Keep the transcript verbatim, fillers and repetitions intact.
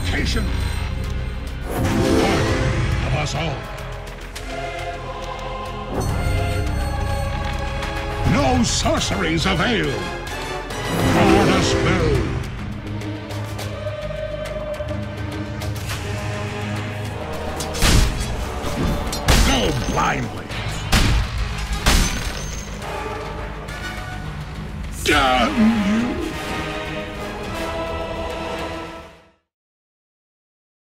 vacation. One of us all. No sorceries avail. Forward a spell. Go blindly. Damn you!